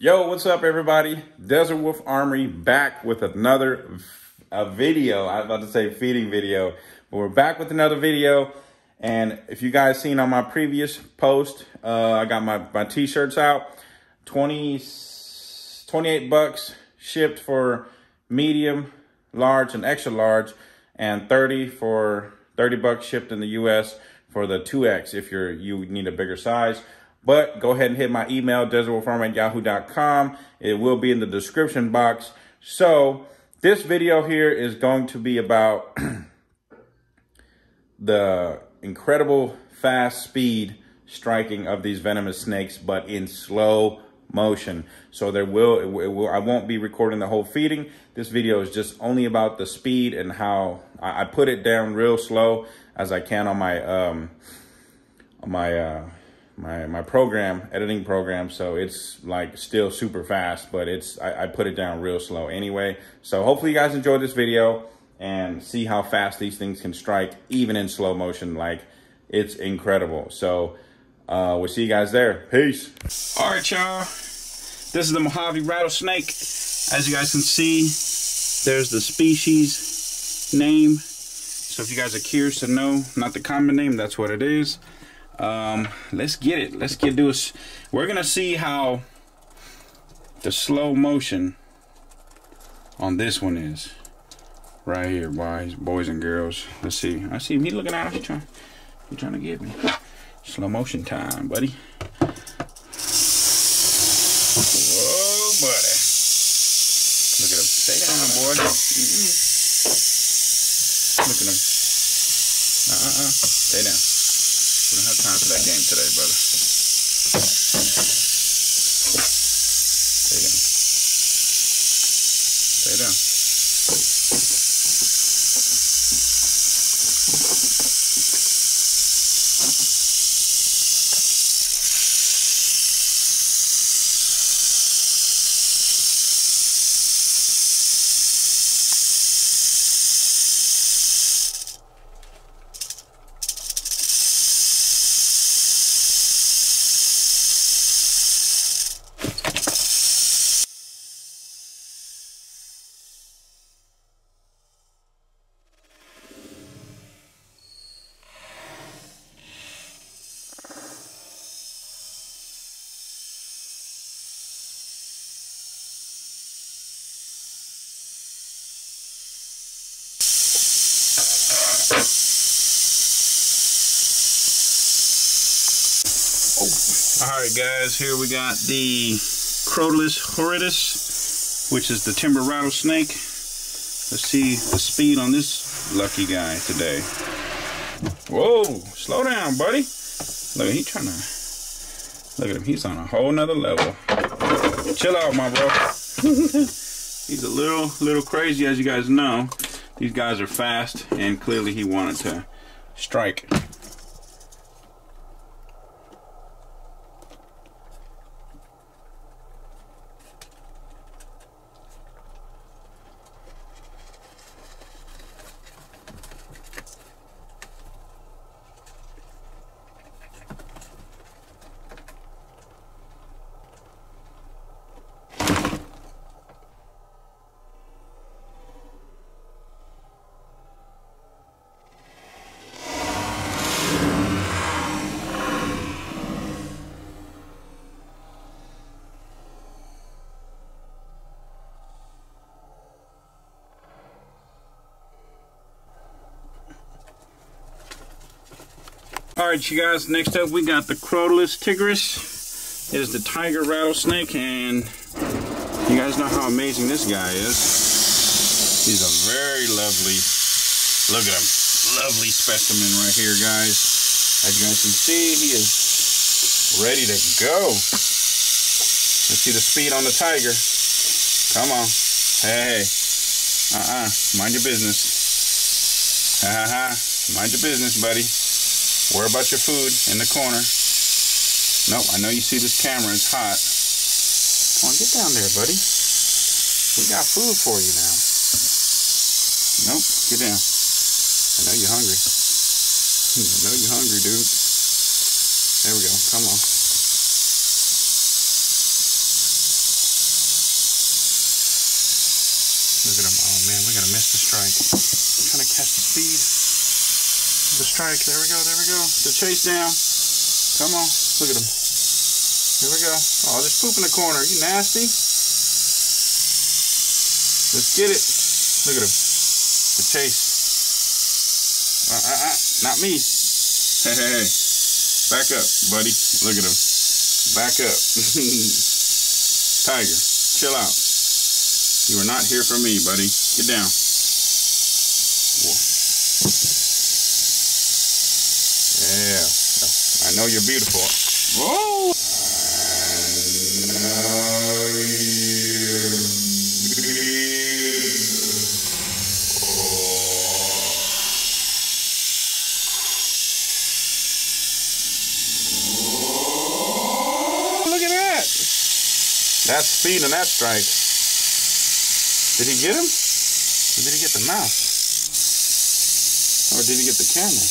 Yo, what's up everybody? Desert Wolf Armory back with another video. I was about to say feeding video, but we're back with another video. And if you guys seen on my previous post, I got my t-shirts out. 28 bucks shipped for medium, large, and extra large, and 30 bucks shipped in the US for the 2X if you need a bigger size. But go ahead and hit my email, desertwolfarm@yahoo.com. It will be in the description box. So this video here is going to be about the incredible fast speed striking of these venomous snakes, but in slow motion. So I won't be recording the whole feeding. This video is just only about the speed and how I put it down real slow as I can on my my editing program, so it's like still super fast, but I put it down real slow anyway. So hopefully you guys enjoyed this video and see how fast these things can strike even in slow motion. Like, it's incredible. So we'll see you guys there. Peace. All right, y'all, this is the Mojave rattlesnake. As you guys can see, there's the species name, so if you guys are curious to know, not the common name, that's what it is. Let's get it. Let's get to us. We're gonna see how the slow motion on this one is right here, boys and girls. Let's see. I see him. He's looking out. He's trying to get me. Slow motion time, buddy. Whoa, buddy. Look at him. Stay down, boy. Look at him. Stay down. We don't have time for that game today, brother. Stay down. Stay down. Alright guys, here we got the Crotalus horridus, which is the timber rattlesnake. Let's see the speed on this lucky guy today. Whoa, slow down, buddy. Look, he's trying to... Look at him, he's on a whole nother level. Chill out, my bro. He's a little crazy, as you guys know. These guys are fast, and clearly he wanted to strike. Alright you guys, next up we got the Crotalus tigris. It is the tiger rattlesnake, and you guys know how amazing this guy is. He's a very lovely, look at him, lovely specimen right here, guys. As you guys can see, he is ready to go. Let's see the speed on the tiger. Come on. Hey. Mind your business. Mind your business, buddy. Worry about your food in the corner. Nope, I know you see this camera, it's hot. Come on, get down there, buddy. We got food for you now. Nope, get down. I know you're hungry. I know you're hungry, dude. There we go, come on. strike. I'm trying to catch the speed. The strike. There we go. There we go. The chase down. Come on. Look at him. Here we go. Oh, there's poop in the corner. You nasty. Let's get it. Look at him. The chase. Not me. Hey, hey, hey. Back up, buddy. Look at him. Back up. Tiger, chill out. You are not here for me, buddy. Get down. Whoa. Yeah. I know you're beautiful. Whoa! That's speed on that strike. Did he get him? Or did he get the mouse? Or did he get the camera? I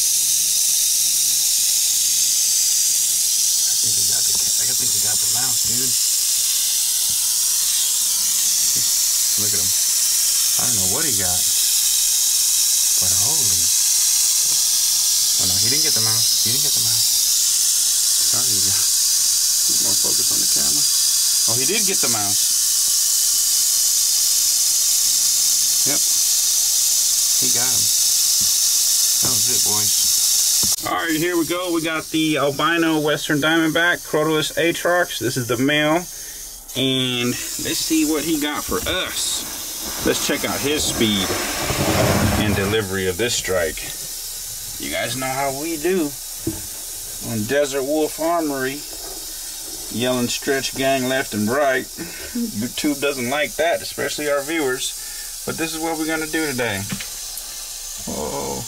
think he got the mouse, dude. Look at him. I don't know what he got. But holy. Oh no, he didn't get the mouse. He didn't get the mouse. Sorry, you guys. He's more focused on the camera. Oh, he did get the mouse. Yep. He got him. That was it, boys. Alright, here we go. We got the albino western diamondback, Crotalus atrox. This is the male. And let's see what he got for us. Let's check out his speed and delivery of this strike. You guys know how we do on Desert Wolf Armory. Yelling stretch gang left and right. YouTube doesn't like that, especially our viewers. But this is what we're going to do today. Whoa.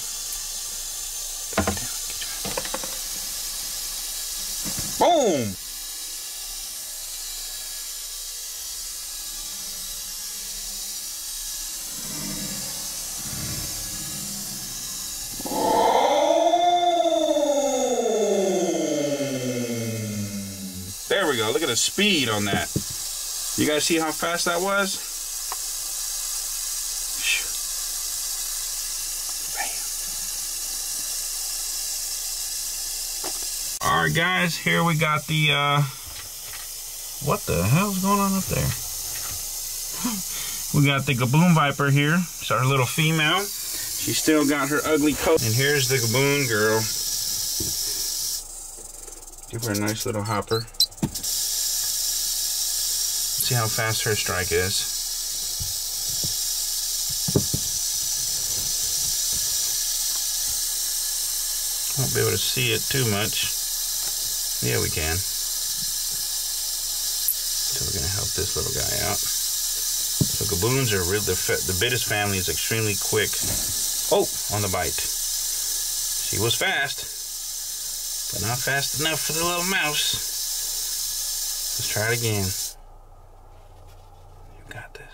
Boom! Look at the speed on that. You guys see how fast that was? Bam. All right, guys, here we got the what the hell's going on up there? We got the Gaboon Viper here. It's our little female. She still got her ugly coat. And here's the Gaboon girl. Give her a nice little hopper. See how fast her strike is. Won't be able to see it too much. Yeah, we can. So we're gonna help this little guy out. So Gaboons are real. The Bitis family is extremely quick. Oh, on the bite. She was fast, but not fast enough for the little mouse. Let's try it again. Got this.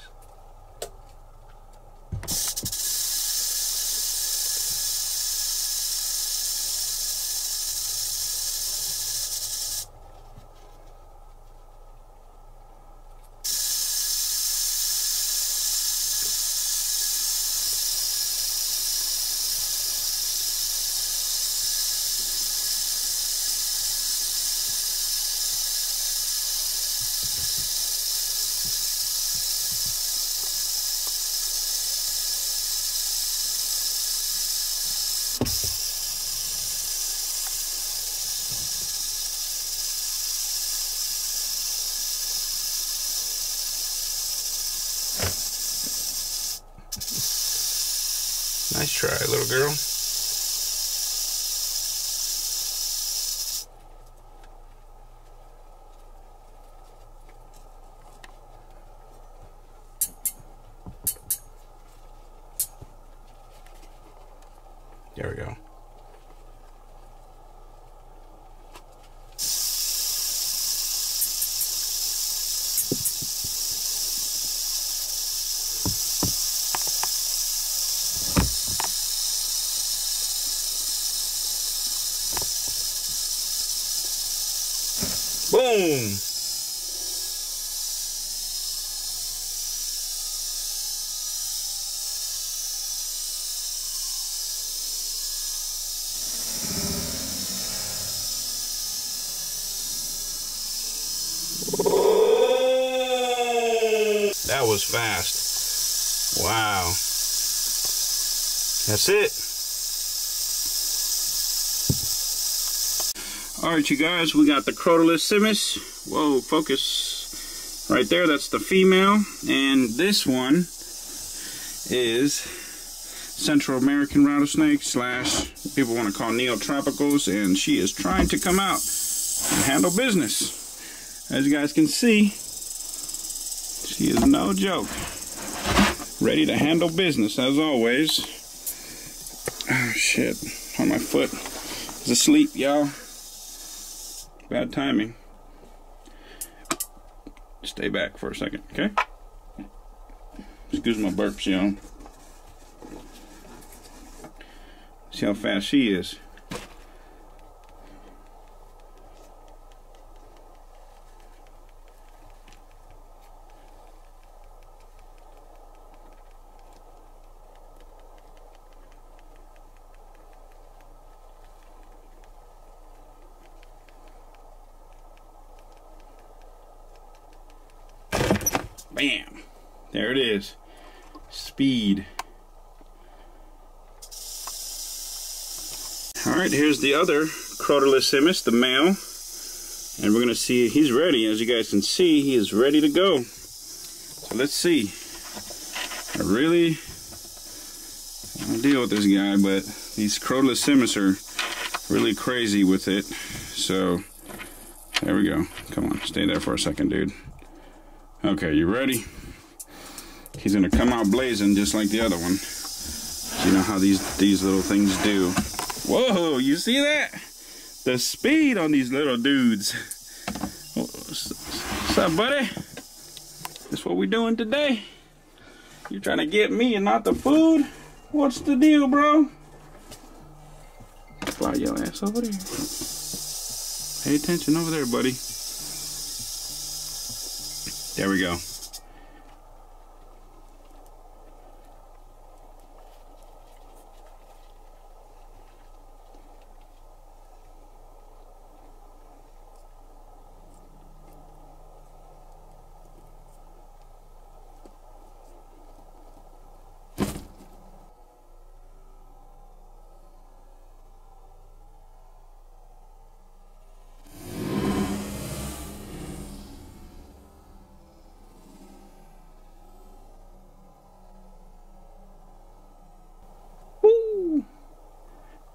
Nice try, little girl. There we go. Boom! was fast. Wow. That's it. All right, you guys, we got the Crotalus simus. Whoa, focus. Right there, that's the female. And this one is Central American rattlesnake / people want to call neotropicals, and she is trying to come out and handle business. As you guys can see, she is no joke. Ready to handle business as always. Oh shit, on my foot. It's asleep, y'all. Bad timing. Stay back for a second, okay? Excuse my burps, y'all. See how fast she is. Bam! There it is. Speed. Alright, here's the other Crotalus simus, the male. And we're going to see, he's ready. As you guys can see, he is ready to go. So let's see. I really don't deal with this guy, but these Crotalus simus are really crazy with it. So, there we go. Come on, stay there for a second, dude. Okay, you ready? He's going to come out blazing just like the other one. You know how these little things do. Whoa, you see that? The speed on these little dudes. What's up, buddy? That's what we're doing today. You're trying to get me and not the food? What's the deal, bro? Fly your ass over there. Pay attention over there, buddy. There we go.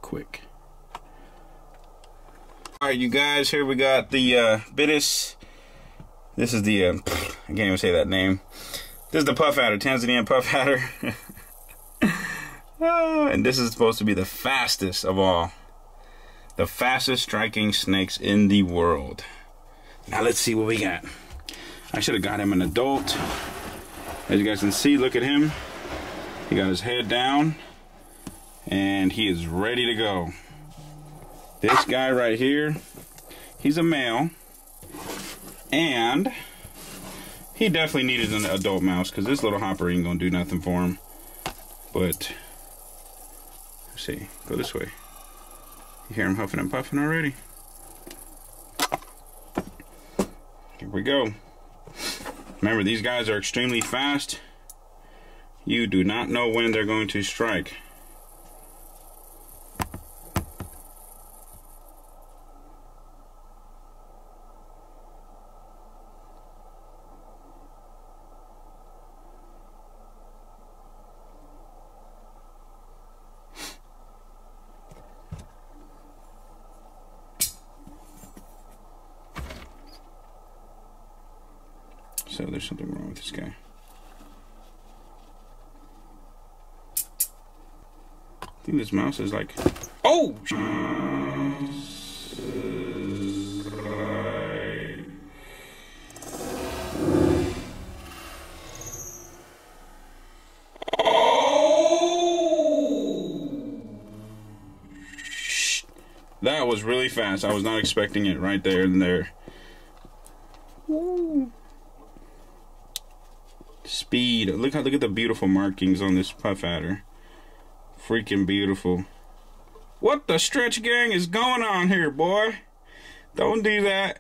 Quick. All right, you guys, here we got the Bitis. This is the I can't even say that name. This is the Puff adder, Tanzanian Puff adder. And this is supposed to be the fastest of all, the fastest striking snakes in the world. Now let's see what we got. I should have got him an adult. As you guys can see, look at him. He got his head down. And he is ready to go. This guy right here, he's a male, and he definitely needed an adult mouse because this little hopper ain't gonna do nothing for him. But let's see, go this way. You hear him huffing and puffing already. Here we go. Remember, these guys are extremely fast. You do not know when they're going to strike. So there's something wrong with this guy. I think this mouse is like, oh! That was really fast. I was not expecting it right there and there. Woo. Speed. Look at the beautiful markings on this Puff adder. Freaking beautiful. What the stretch gang is going on here, boy? Don't do that.